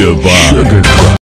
divine. Sugar.